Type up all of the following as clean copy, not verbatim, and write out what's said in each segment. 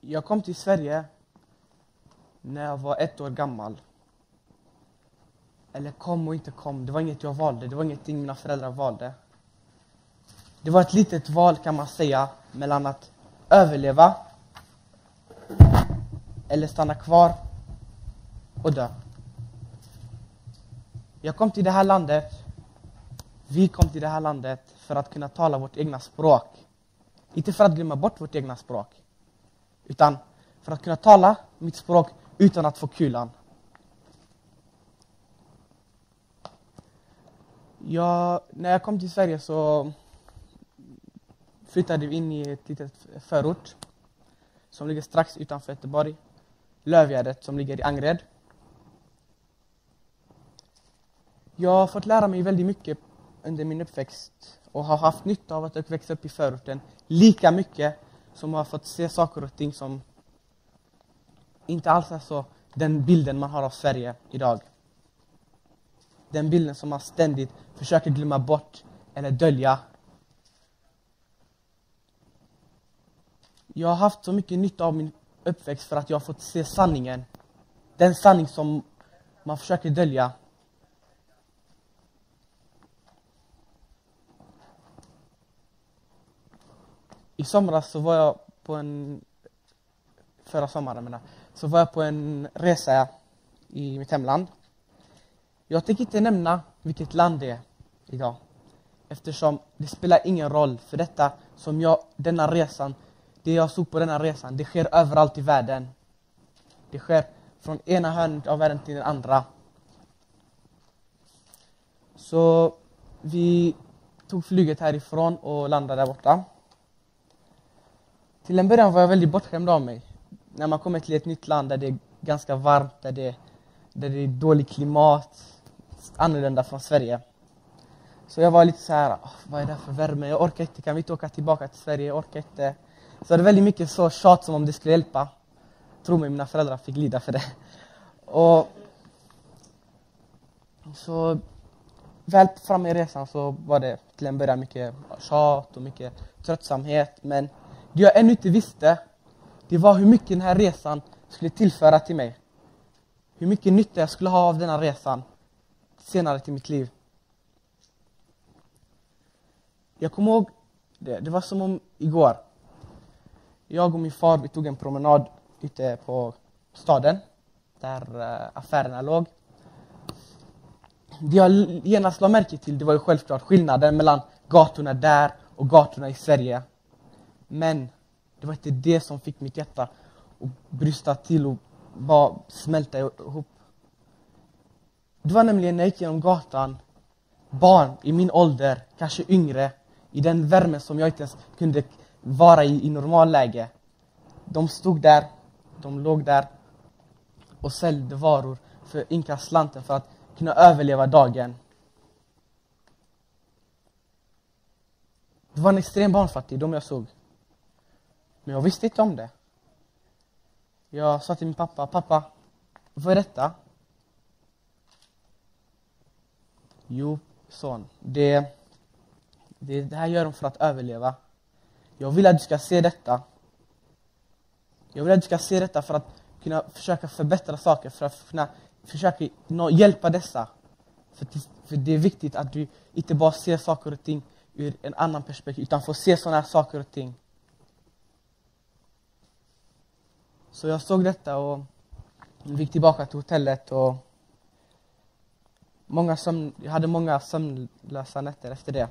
Jag kom till Sverige när jag var 1 år gammal. Eller kom och inte kom, det var inget jag valde, det var ingenting mina föräldrar valde. Det var ett litet val kan man säga, mellan att överleva eller stanna kvar och dö. Jag kom till det här landet, vi kom till det här landet för att kunna tala vårt egna språk. Inte för att glömma bort vårt egna språk, utan för att kunna tala mitt språk utan att få kulan. När jag kom till Sverige så flyttade vi in i ett litet förort som ligger strax utanför Göteborg, Lövgärdet, som ligger i Angered. Jag har fått lära mig väldigt mycket under min uppväxt och har haft nytta av att växa upp i förorten lika mycket som jag har fått se saker och ting som inte alls är så den bilden man har av Sverige idag. Den bilden som man ständigt försöker glömma bort eller dölja. Jag har haft så mycket nytta av min uppväxt för att jag har fått se sanningen. Den sanning som man försöker dölja. I somras så var jag på så var jag på en resa i mitt hemland. Jag tänker inte nämna vilket land det är idag, eftersom det spelar ingen roll för detta som jag såg på denna resan, det sker överallt i världen. Det sker från ena hörnet av världen till den andra. Så vi tog flyget härifrån och landade där borta. Till en början var jag väldigt bortskämd av mig. När man kommer till ett nytt land där det är ganska varmt, där det är dåligt klimat, annorlunda från Sverige. Så jag var lite så här, vad är det för värme? Jag orkar inte, kan vi inte åka tillbaka till Sverige? Jag orkar inte. Så det var väldigt mycket så tjat som om det skulle hjälpa. Tro mig, mina föräldrar fick lida för det. Och så väl fram i resan så var det till en början mycket tjat och mycket tröttsamhet. Men det jag ännu inte visste, det var hur mycket den här resan skulle tillföra till mig. Hur mycket nytta jag skulle ha av den här resan senare till mitt liv. Jag kommer ihåg, det var som om igår. Jag och min far, vi tog en promenad ute på staden, där affärerna låg. Det jag genast la märke till, det var ju självklart skillnaden mellan gatorna där och gatorna i Sverige. Men det var inte det som fick mitt hjärta att brista till och bara smälta ihop. Det var nämligen när jag gick genom gatan, barn i min ålder, kanske yngre, i den värme som jag inte ens kunde vara i normalläge. De stod där, de låg där och säljde varor för ynka slanten för att kunna överleva dagen. Det var en extrem barnfattigdom jag såg. Men jag visste inte om det. Jag sa till min pappa, pappa, vad är detta? Jo, son, det här gör de för att överleva. Jag vill att du ska se detta. Jag vill att du ska se detta för att kunna försöka förbättra saker, för att kunna försöka hjälpa dessa. För det är viktigt att du inte bara ser saker och ting ur en annan perspektiv, utan får se sådana här saker och ting. Så jag såg detta och gick tillbaka till hotellet och jag hade många sömnlösa nätter efter det.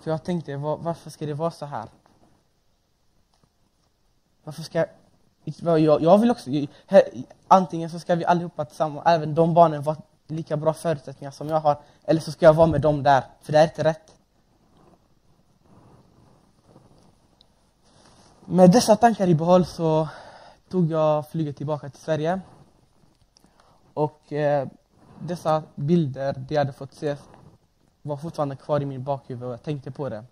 För jag tänkte, varför ska det vara så här? Varför ska jag vill också, antingen så ska vi allihopa tillsammans, även de barnen, vara lika bra förutsättningar som jag har, eller så ska jag vara med dem där, för det är inte rätt. Med dessa tankar i behåll så tog jag flyget tillbaka till Sverige. Och dessa bilder det jag hade fått se var fortfarande kvar i min bakhuvud och jag tänkte på det.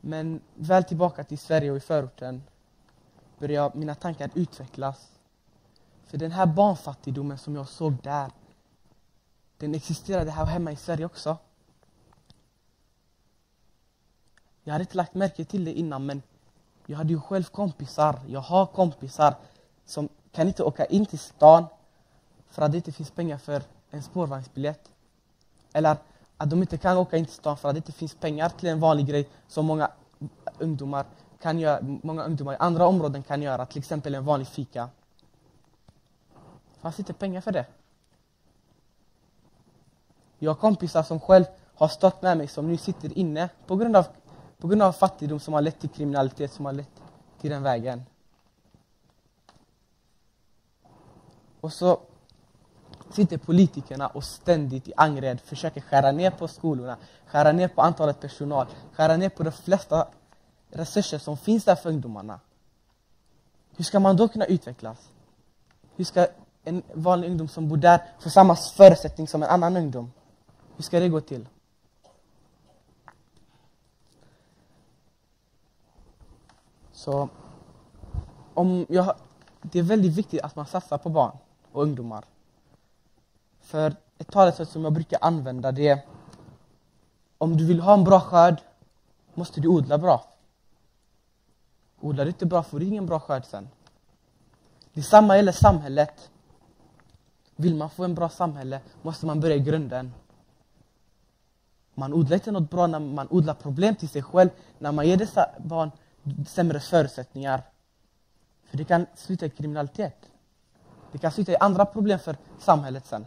Men väl tillbaka till Sverige och i förorten började mina tankar utvecklas. För den här barnfattigdomen som jag såg där, den existerade här hemma i Sverige också. Jag hade inte lagt märke till det innan, men Jag hade ju själv kompisar. Jag har kompisar som kan inte åka in till stan för att det inte finns pengar för en spårvagnsbiljett. Eller att de inte kan åka in till stan för att det inte finns pengar till en vanlig grej som många ungdomar kan göra, många ungdomar i andra områden kan göra, till exempel en vanlig fika. Fanns inte pengar för det. Jag har kompisar som själv har stått med mig som nu sitter inne på grund av fattigdom som har lett till kriminalitet, som har lett till den vägen. Och så sitter politikerna och ständigt i Angered försöker skära ner på skolorna, skära ner på antalet personal, skära ner på de flesta resurser som finns där för ungdomarna. Hur ska man då kunna utvecklas? Hur ska en vanlig ungdom som bor där få samma förutsättning som en annan ungdom? Hur ska det gå till? Så det är väldigt viktigt att man satsar på barn och ungdomar. För ett talesätt som jag brukar använda, det är: om du vill ha en bra skörd måste du odla bra. Odlar du inte bra får du ingen bra skörd sen. Detsamma gäller samhället. Vill man få en bra samhälle måste man börja i grunden. Man odlar inte något bra när man odlar problem till sig själv, när man ger dessa barn sämre förutsättningar. För det kan sluta i kriminalitet. Det kan sluta i andra problem för samhället sen.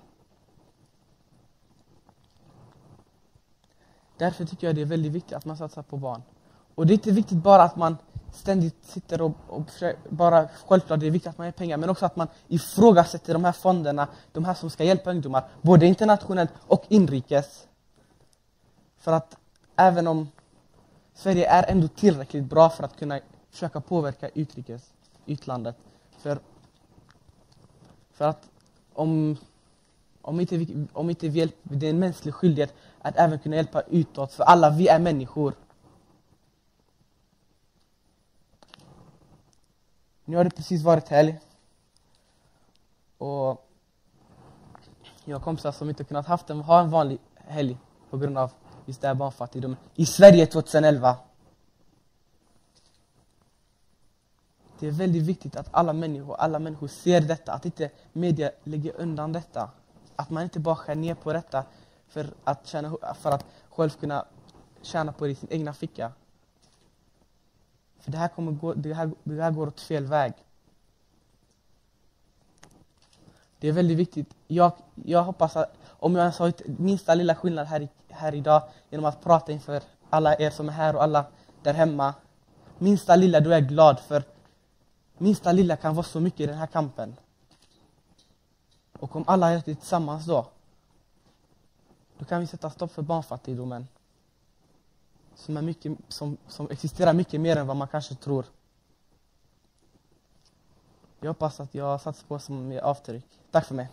Därför tycker jag det är väldigt viktigt att man satsar på barn. Och det är inte viktigt bara att man ständigt sitter och bara, självklart det är viktigt att man ger pengar, men också att man ifrågasätter de här fonderna, de här som ska hjälpa ungdomar, både internationellt och inrikes. För att även om Sverige är ändå tillräckligt bra för att kunna försöka påverka utlandet. För att om inte vi hjälper, det är en mänsklig skyldighet att även kunna hjälpa utåt, för alla vi är människor. Nu har det precis varit helg och jag har kompisar som inte kunnat ha en vanlig helg på grund av just det här barnfattigdomen i Sverige 2011. Det är väldigt viktigt att alla människor ser detta, att inte media lägger undan detta. Att man inte bara skär ner på detta för att själv kunna tjäna på det i sin egna ficka. För det här går åt fel väg. Det är väldigt viktigt. Jag hoppas att om jag ens har minsta lilla skillnad här idag genom att prata inför alla er som är här och alla där hemma. Minsta lilla, du är glad för. Minsta lilla kan vara så mycket i den här kampen. Och om alla är tillsammans då kan vi sätta stopp för barnfattigdomen. Som existerar mycket mer än vad man kanske tror. Jag hoppas att jag har satt på som avtryck. Tack för mig.